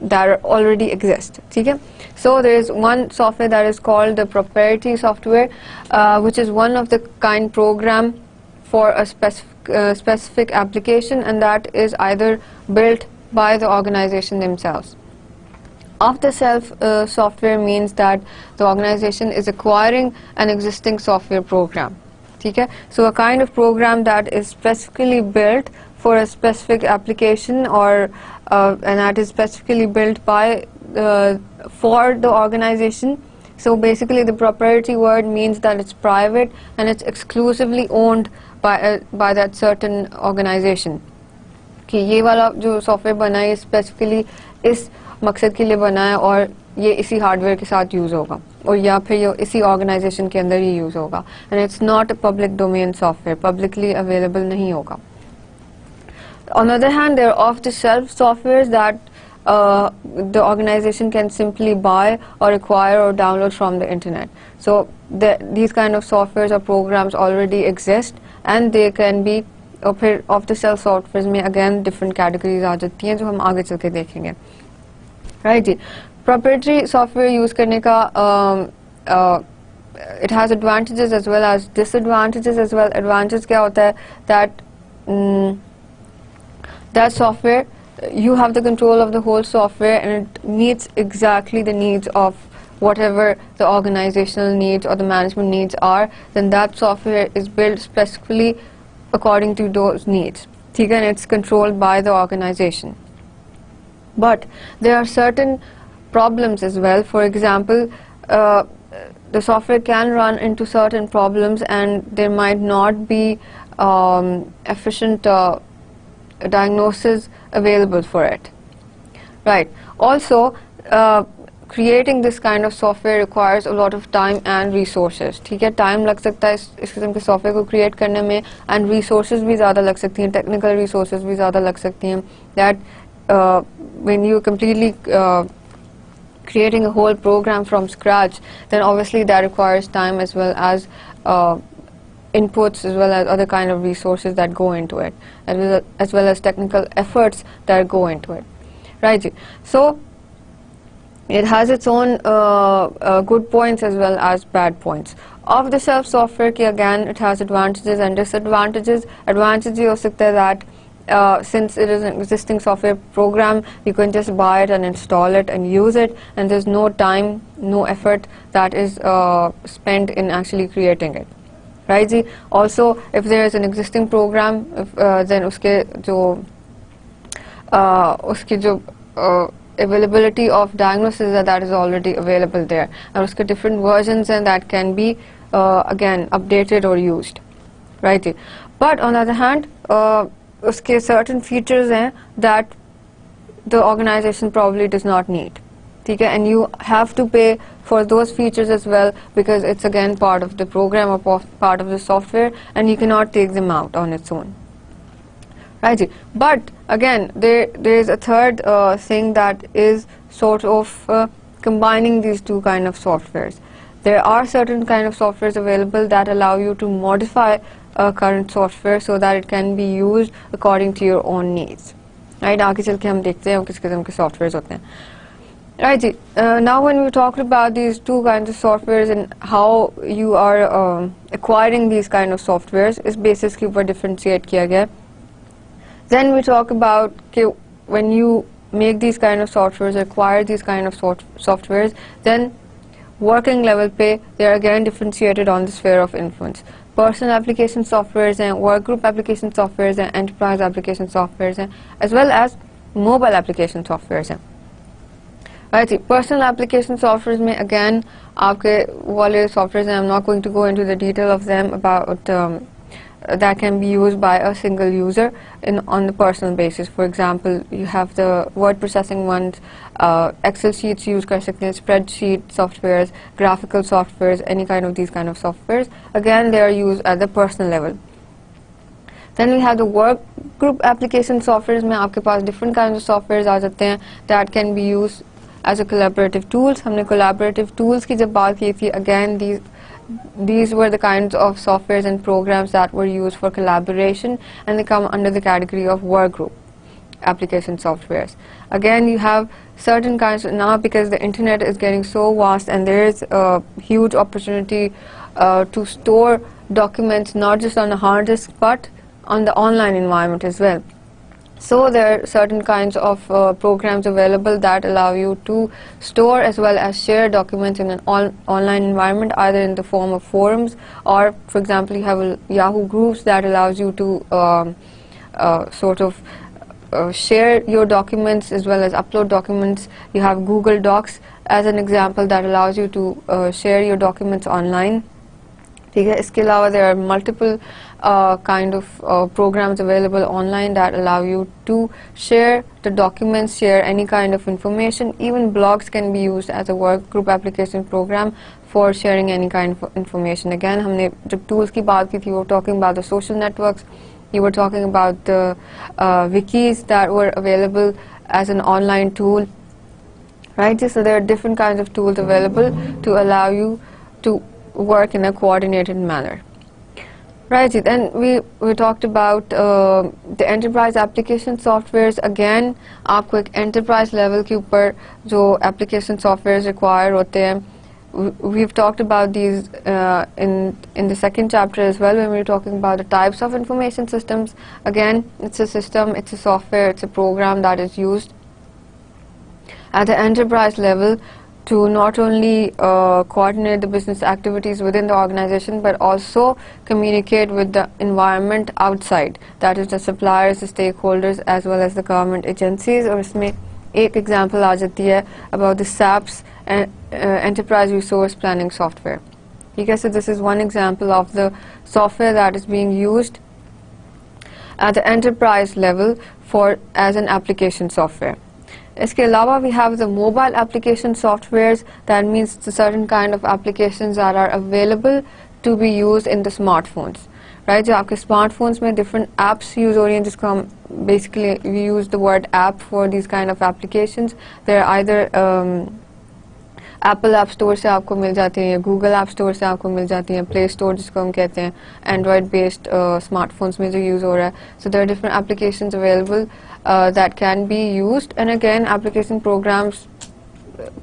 that are already exist. Okay? So there is one software that is called the proprietary software, uh, which is one of the kind program for a specific, uh, specific application, and that is either built by the organization themselves. Off-the-shelf uh, software means that the organization is acquiring an existing software program. Okay? So a kind of program that is specifically built for a specific application or uh, and that is specifically built by uh, for the organization. So basically the proprietary word means that it's private and it's exclusively owned by uh, by that certain organization. कि ये वाला जो software बना है specifically इस मकसद के लिए बना है और ये इसी hardware के साथ use होगा और या फिर ये इसी organization के अंदर ही use होगा, and it's not a public domain software, publicly available नहीं होगा. On the other hand, there are off-the-shelf softwares that uh, the organization can simply buy or acquire or download from the internet. So the, these kind of softwares or programs already exist, and they can be और फिर off-the-shelf softwares में again different categories आ जाती हैं जो हम आगे चल के देखेंगे. Right जी, proprietary software use करने का um, uh, it has advantages as well as disadvantages as well. Advantages क्या होता है that um, that software you have the control of the whole software and it meets exactly the needs of whatever the organizational needs or the management needs are. Then that software is built specifically according to those needs, and it's controlled by the organization. But there are certain problems as well. For example, uh, the software can run into certain problems and there might not be um, efficient uh, diagnosis available for it. Right. Also, uh, creating this kind of software requires a lot of time and resources. ठीक है, time लग सकता है इस इस किस्म के software को create करने में, and resources भी ज़्यादा लग सकती हैं, technical resources भी ज़्यादा लग सकती हैं. That uh, when you completely uh, creating a whole program from scratch, then obviously that requires time as well as uh, inputs as well as other kind of resources that go into it, as well as, as well as technical efforts that go into it. Right. So it has its own uh, uh, good points as well as bad points. Off-the-shelf software ki again it has advantages and disadvantages. Advantage ye ho sakta hai that uh, since it is an existing software program, you can just buy it and install it and use it, and there's no time, no effort that is uh, spent in actually creating it. Right ji? Also, if there is an existing program, if, uh, then uske jo uh, uske jo uh, availability of diagnosis that, that is already available there, and uske different versions and that can be uh, again updated or used, right? But on the other hand, uh, uske certain features hain that the organization probably does not need, okay? And you have to pay for those features as well, because it's again part of the program or part of the software, and you cannot take them out on its own, right? But again, there there is a third uh, thing that is sort of uh, combining these two kind of softwares. There are certain kind of softwares available that allow you to modify uh, current software so that it can be used according to your own needs, right? Aage chal ke hum dekhte hain kis qisam ke softwares hote hain, right? Uh, now when we talked about these two kinds of softwares and how you are um, acquiring these kind of softwares, is basis ke upar differentiate kiya gaya. Then we talk about ke when you make these kind of softwares, acquire these kind of soft softwares, then working level pe they are again differentiated on the sphere of influence. Personal application softwares and work group application softwares and enterprise application softwares and as well as mobile application softwares and. Right, personal application softwares mein again aapke wale softwares, and I'm not going to go into the detail of them about um, that can be used by a single user in on the personal basis. For example, you have the word processing ones, uh, Excel sheets use kar sakte hain, spreadsheet softwares, graphical softwares, any kind of these kind of softwares. Again, they are used at the personal level. Then we have the work group application softwares. Mein aapke paas different kinds of softwares aa jate hain that can be used as a collaborative tools. Humne collaborative tools ki jab baat ki thi, again these These were the kinds of softwares and programs that were used for collaboration, and they come under the category of work group application softwares. Again, you have certain kinds of, now because the internet is getting so vast and there is a huge opportunity uh, to store documents not just on a hard disk but on the online environment as well. So there are certain kinds of uh, programs available that allow you to store as well as share documents in an on online environment, either in the form of forums or, for example, you have a Yahoo Groups that allows you to um, uh, sort of uh, share your documents as well as upload documents. You have Google Docs as an example that allows you to uh, share your documents online. Iske alawa, there are multiple uh, kind of uh, programs available online that allow you to share the documents, share any kind of information. Even blogs can be used as a work group application program for sharing any kind of information. Again, humne jab tools ki baat ki thi, we were talking about the social networks, we were talking about the uh, wikis that were available as an online tool, right? So there are different kinds of tools available to allow you to work in a coordinated manner, right? Then we we talked about uh, the enterprise application softwares. Again, aapko ek enterprise level ke upar jo application softwares require hote hain, we've talked about these uh, in in the second chapter as well, when we were talking about the types of information systems. Again, it's a system, it's a software, it's a program that is used at the enterprise level to not only uh, coordinate the business activities within the organization, but also communicate with the environment outside, that is the suppliers, the stakeholders, as well as the government agencies. Or isme ek example aa jati hai about the SAP's uh, uh, enterprise resource planning software. Okay, so this is one example of the software that is being used at the enterprise level for as an application software. Iske alawa, we have the mobile application softwares. That means the certain kind of applications that are available to be used in the smartphones, right? Jo aapke smartphones mein different apps use ho rahi hain, jisko hum basically we use the word app for these kind of applications. They're either um, Apple App Store se aapko mil jati hai, Google App Store se aapko mil jati hai, Play Store jisko hum kehte hain Android based uh, smartphones mein jo use ho raha hai. So there are different applications available Uh, that can be used, and again application programs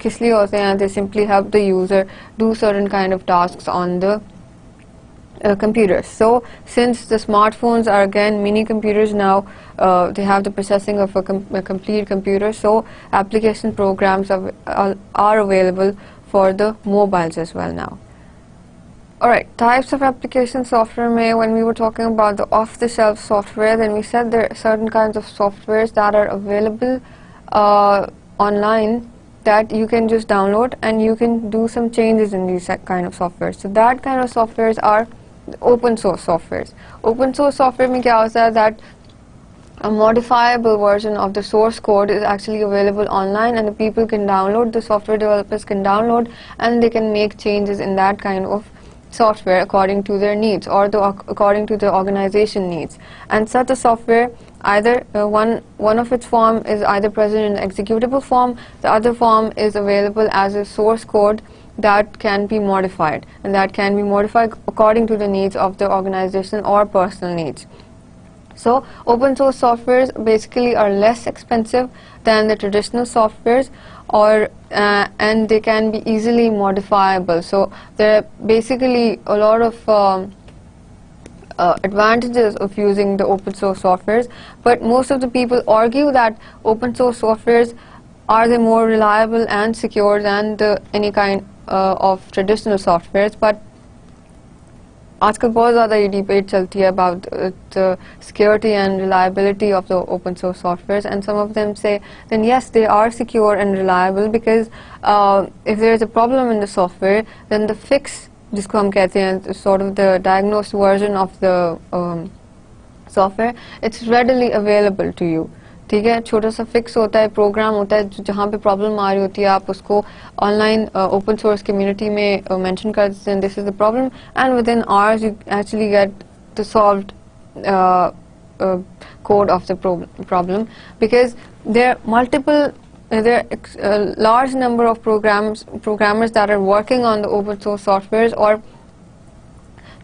kis liye hote hain, they simply help the user do certain kind of tasks on the uh, computer. So since the smartphones are again mini computers now, uh, they have the processing of a, com a complete computer, so application programs are, uh, are available for the mobiles as well now. Alright, types of application software mein, when we were talking about the off-the-shelf software, then we said there are certain kinds of softwares that are available uh, online that you can just download and you can do some changes in these kind of software. So that kind of softwares are open source softwares. Open source software mein kya hota hai that a modifiable version of the source code is actually available online, and the people can download, the software developers can download, and they can make changes in that kind of software according to their needs or the, according to the organization needs. And such a software, either uh, one one of its form is either present in executable form, the other form is available as a source code that can be modified, and that can be modified according to the needs of the organization or personal needs. So open source softwares basically are less expensive than the traditional softwares, or uh, and they can be easily modifiable. So there are basically a lot of um, uh, advantages of using the open source softwares, but most of the people argue that open source softwares are they more reliable and secure than the, any kind uh, of traditional softwares. But आजकल बहुत ज़्यादा ये debate चलती है about the security and reliability of the open source softwares, and some of them say then yes, they are secure and reliable because uh, if there is a problem in the software, then the fix जिसको हम कहते हैं sort of the diagnosed version of the um, software, it's readily available to you. ठीक है, छोटा सा fix होता है, प्रोग्राम होता है जहाँ पे प्रॉब्लम आ रही होती है, आप उसको ऑनलाइन ओपन सोर्स कम्युनिटी में मेंशन कर देते हैं, this is the problem, and with in hours you actually get the solved code of the problem, because there are multiple there are a large number of programs programmers that are working on the open source softwares, or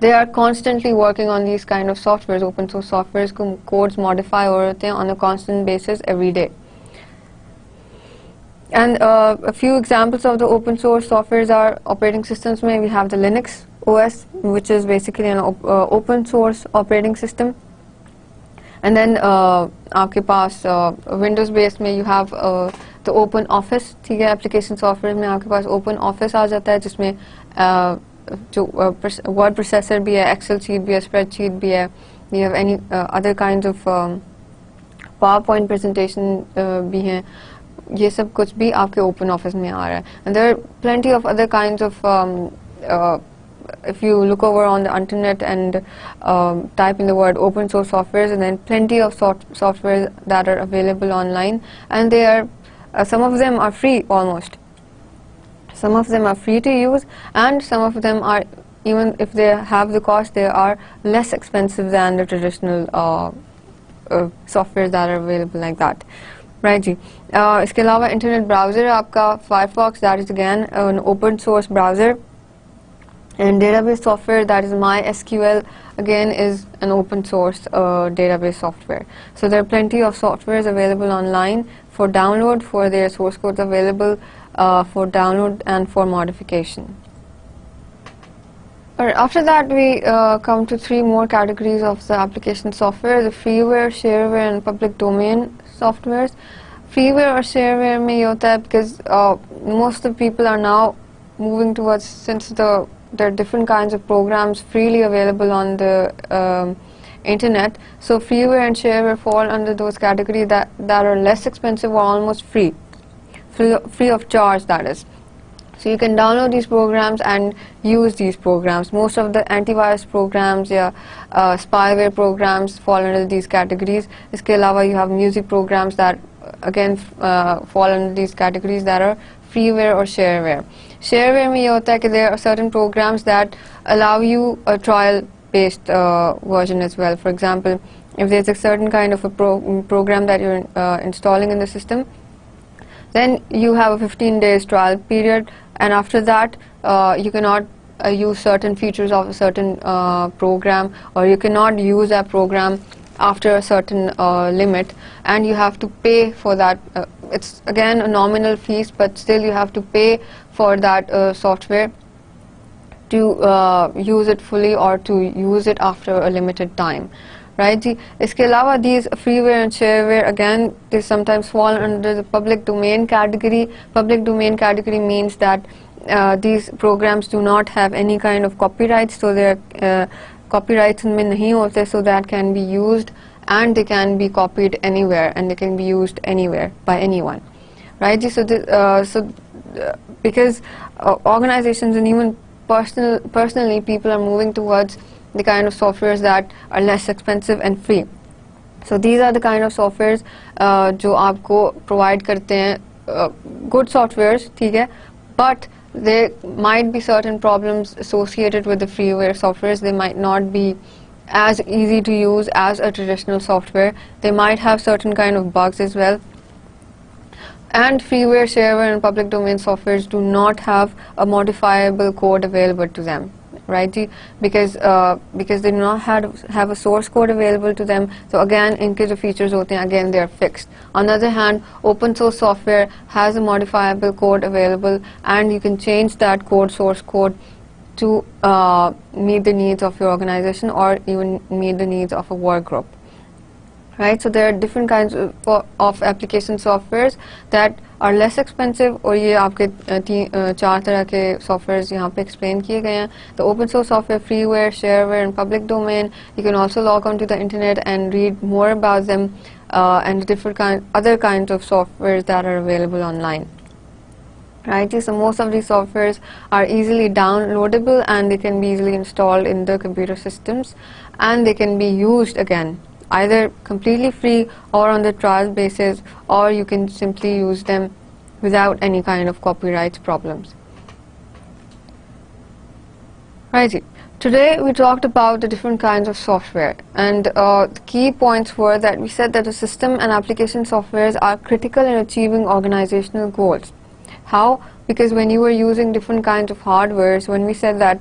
they are constantly working on these kind of softwares. Open source softwares ko codes modify ho rahe hain on a constant basis every day. And uh, a few examples of the open source softwares are operating systems. Mein we have the Linux O S, which is basically an op uh, open source operating system. And then uh, aapke paas uh, Windows based mein you have uh, the Open Office. Theek hai, application software mein aapke paas Open Office aa jata hai, jisme uh, जो word processor भी है, excel sheet भी है, spreadsheet भी है, you have any other kind of PowerPoint presentation भी हैं, ये सब कुछ भी आपके ओपन ऑफिस में आ रहा है. And there are plenty of other kinds of, if you look over on the internet and type in the word open source software, and then plenty of software that are available online, and they are some of them are free almost. Some of them are free to use, and some of them are, even if they have the cost, they are less expensive than the traditional uh, uh, software that are available like that. Right, ji. Uh, इसके अलावा internet browser आपका Firefox, that is again an open source browser, and database software, that is MySQL, again is an open source uh, database software. So there are plenty of softwares available online for download, for their source codes available Uh, for download and for modification. Or after that we uh, come to three more categories of the application software: the freeware, shareware and public domain softwares. Freeware or shareware mein ye hota hai, because uh, most of the people are now moving towards, since the there are different kinds of programs freely available on the um, internet, so freeware and shareware fall under those categories that, that are less expensive or almost free. Free of charge, that is. So you can download these programs and use these programs. Most of the antivirus programs या uh, spyware programs fall under these categories. इसके अलावा you have music programs that again uh, fall under these categories that are freeware or shareware. Shareware में ये होता है कि there are certain programs that allow you a trial-based uh, version as well. For example, if there's a certain kind of a pro program that you're uh, installing in the system, then you have a fifteen days trial period, and after that uh, you cannot uh, use certain features of a certain uh, program, or you cannot use that program after a certain uh, limit, and you have to pay for that. Uh, it's again a nominal fees, but still you have to pay for that uh, software to uh, use it fully or to use it after a limited time. Right, ji. Iske alawa these freeware and shareware, again they sometimes fall under the public domain category. Public domain category means that uh, these programs do not have any kind of copyrights, so their uh, copyrights in mein nahi hote, so that can be used and they can be copied anywhere and they can be used anywhere by anyone. right? So, the, uh, so uh, because uh, organizations and even personal, personally, people are moving towards the kind of softwares that are less expensive and free. So these are the kind of softwares uh, जो आपको provide करते हैं uh, good softwares, ठीक है, but there might be certain problems associated with the freeware softwares. They might not be as easy to use as a traditional software. They might have certain kind of bugs as well. And freeware, shareware and public domain softwares do not have a modifiable code available to them, right? Because uh, because they do not have have a source code available to them. So again, इनके जो features होते हैं, again they are fixed. On the other hand, open source software has a modifiable code available, and you can change that code, source code, to uh, meet the needs of your organization or even meet the needs of a work group, right? So there are different kinds of, of application softwares that are less expensive, और ये आपके चार तरह के softwares यहाँ पे explain किए गए हैं. The open source software, freeware, shareware, and public domain. You can also log on to the internet and read more about them uh, and different kind other kinds of softwares that are available online. Right, so most of these softwares are easily downloadable and they can be easily installed in the computer systems, and they can be used again either completely free or on the trial basis, or you can simply use them without any kind of copyright problems. Right, today we talked about the different kinds of software, and uh, the key points were that we said that the system and application softwares are critical in achieving organizational goals. How? Because when you were using different kinds of hardwares, when we said that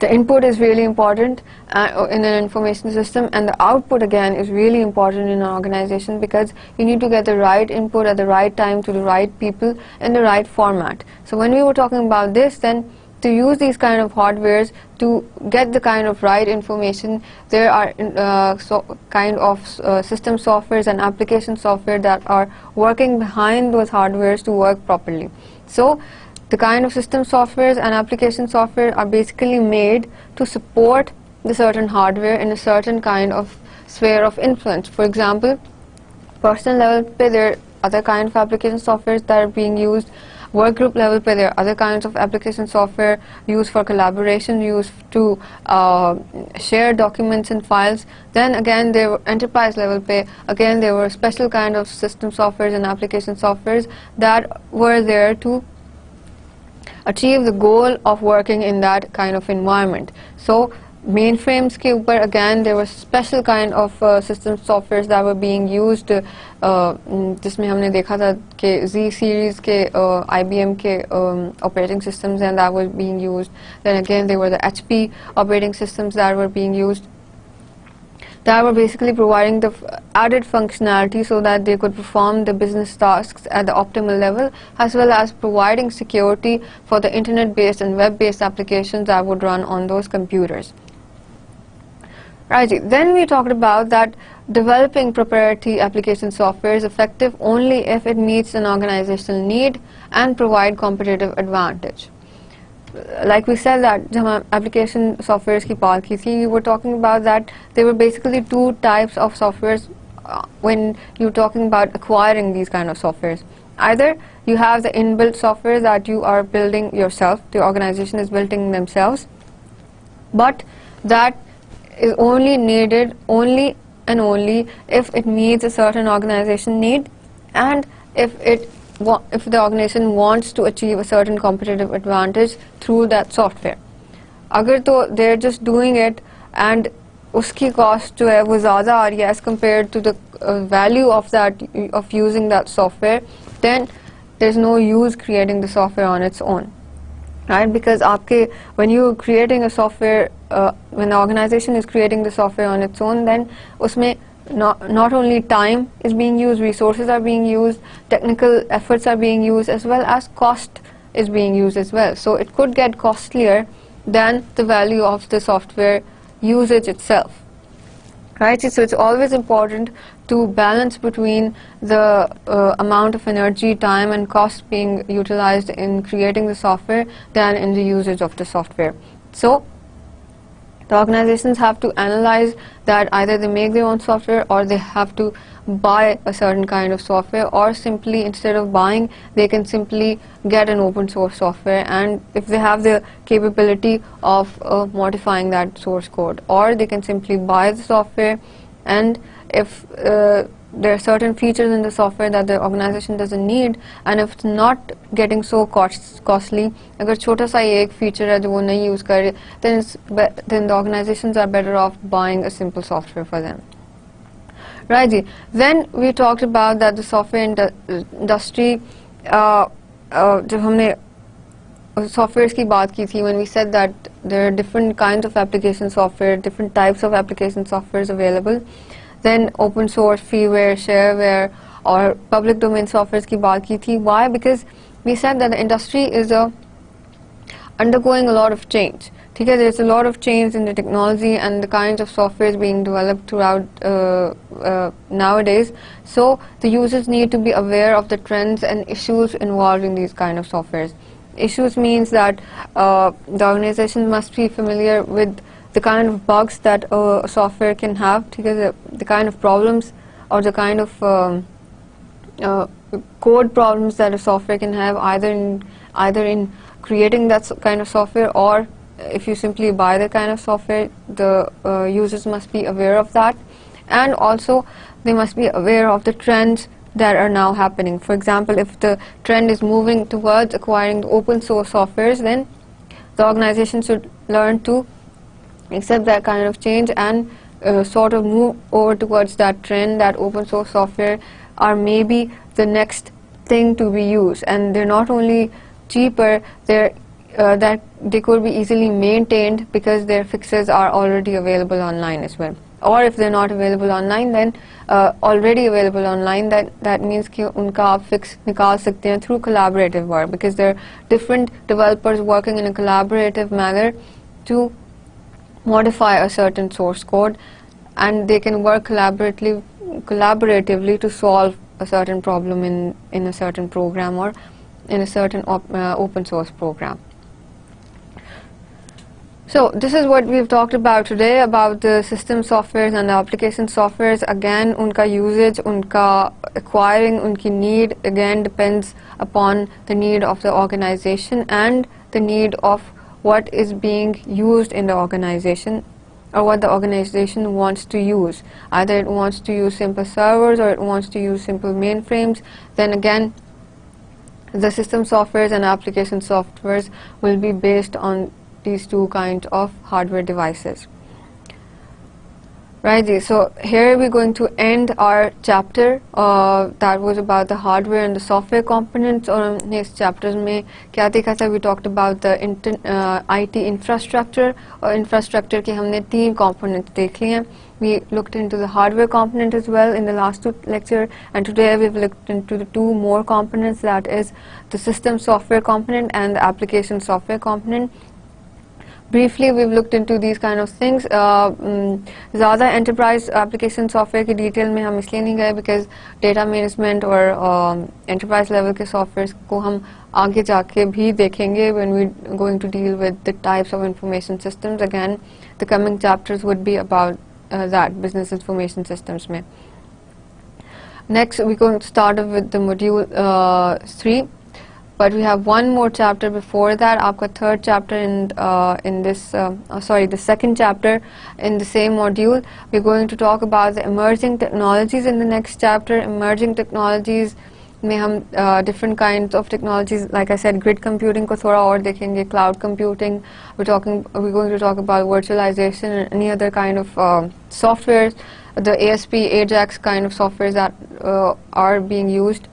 the input is really important uh, in an information system, and the output again is really important in an organization, because you need to get the right input at the right time to the right people in the right format. So when we were talking about this, then to use these kind of hardwares to get the kind of right information, there are uh, so kind of uh, system softwares and application software that are working behind those hardwares to work properly. So the kind of system softwares and application software are basically made to support the certain hardware in a certain kind of sphere of influence. For example, personal level pe there are other kind of application softwares that are being used. Work group level पे there are other kinds of application software used for collaboration, used to uh, share documents and files. Then again there were enterprise level पे, again there were special kind of system softwares and application softwares that were there to achieve the goal of working in that kind of environment. So mainframes ke upar again there were special kind of uh, system softwares that were being used, जिसमें हमने देखा था कि Z series के uh, I B M के um, operating systems, and that were being used. Then again there were the H P operating systems that were being used, that were basically providing the f added functionality so that they could perform the business tasks at the optimal level, as well as providing security for the internet-based and web-based applications that would run on those computers. Right, then we talked about that developing proprietary application software is effective only if it meets an organizational need and provide competitive advantage. Like we said that when we were talking about application softwares, we were talking about that there were basically two types of softwares when you're talking about acquiring these kind of softwares. Either you have the inbuilt software that you are building yourself, the organization is building themselves, but that is only needed only and only if it meets a certain organization need, and if it if the organization wants to achieve a certain competitive advantage through that software. अगर तो they're just doing it and उसकी cost जो है वो ज़्यादा आ रही है as compared to the uh, value of that of using that software, then there's no use creating the software on its own. Right, because आपके when you're creating a software, uh, when the organization is creating the software on its own, then उसमें Not, not only time is being used, resources are being used, technical efforts are being used, as well as cost is being used as well. So it could get costlier than the value of the software usage itself. Right? So it's always important to balance between the uh, amount of energy, time and cost being utilized in creating the software than in the usage of the software. So The organizations have to analyze that either they make their own software or they have to buy a certain kind of software, or simply instead of buying they can simply get an open source software, and if they have the capability of uh, modifying that source code, or they can simply buy the software, and if uh, there are certain features in the software that the organization doesn't need, and if it's not getting so cost, costly, agar chota sa ek feature hai jo wo nahi use kar rahe, then it's be, then the organizations are better off buying a simple software for them. Right, ji. Then we talked about that the software indu industry, uh, uh, jab humne softwares ki baat ki thi, when we said that there are different kinds of application software, different types of application softwares available. Then open source, freeware, shareware, or public domain softwares ki baat ki thi. Why? Because we said that the industry is a undergoing a lot of change. Because there's a lot of change in the technology and the kinds of softwares being developed throughout uh, uh, nowadays. So the users need to be aware of the trends and issues involved in these kind of softwares. Issues means that uh, the organization must be familiar with the kind of bugs that uh, software can have, because the, the kind of problems or the kind of um, uh, code problems that a software can have, either in either in creating that kind of software, or if you simply buy the kind of software, the uh, users must be aware of that, and also they must be aware of the trends that are now happening. For example, if the trend is moving towards acquiring the open source softwares, then the organization should learn to accept that kind of change and uh, sort of move over towards that trend, that open source software are maybe the next thing to be used, and they're not only cheaper, they're uh, that they could be easily maintained because their fixes are already available online as well. Or if they're not available online, then uh, already available online, that that means ki unka aap fix nikal sakte hain through collaborative work, because there are different developers working in a collaborative manner to modify a certain source code, and they can work collaboratively collaboratively to solve a certain problem in in a certain program or in a certain op, uh, open source program. So this is what we've talked about today about the system softwares and the application softwares. Again, unka usage, unka acquiring, unki need again depends upon the need of the organization and the need of what is being used in the organization, or what the organization wants to use. Either it wants to use simple servers or it wants to use simple mainframes. Then again, the system softwares and application softwares will be based on these two kinds of hardware devices. Right, so here we're going to end our chapter uh, that was about the hardware and the software components. Or in this chapter mein kya dekha tha? We talked about the inter, uh, I T infrastructure, or infrastructure ke humne teen components dekh liye hain. We looked into the hardware component as well in the last two lecture, and today we've looked into the two more components, that is the system software component and the application software component. Briefly, we've looked into these kind of things. Zyada enterprise application software ki detail mein hum isliye nahi gaye because data management or um, enterprise level ke softwares ko hum aage jaake bhi dekhenge when we're going to deal with the types of information systems. Again, the coming chapters would be about uh, that business information systems mein. Next, we're going to start with the module uh, three. But we have one more chapter before that. Aapka third chapter in uh, in this, uh, oh, sorry, the second chapter in the same module. We're going to talk about the emerging technologies in the next chapter. Emerging technologies, mein hum uh, different kinds of technologies. Like I said, grid computing ko thoda aur dekhenge, cloud computing. We're talking. We're going to talk about virtualization and any other kind of uh, softwares, the A S P, AJAX kind of softwares that uh, are being used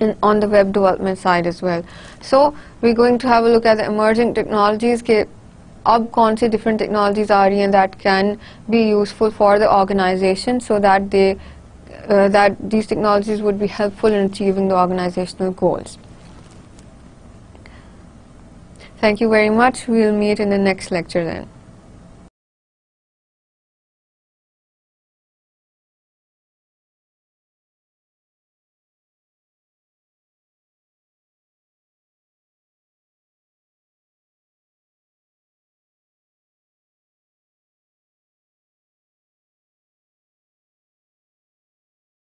in, on the web development side as well. So we're going to have a look at the emerging technologies, ke ab kaun se different technologies aa rahi hain that can be useful for the organization, so that they uh, that these technologies would be helpful in achieving the organizational goals. Thank you very much. We'll meet in the next lecture then.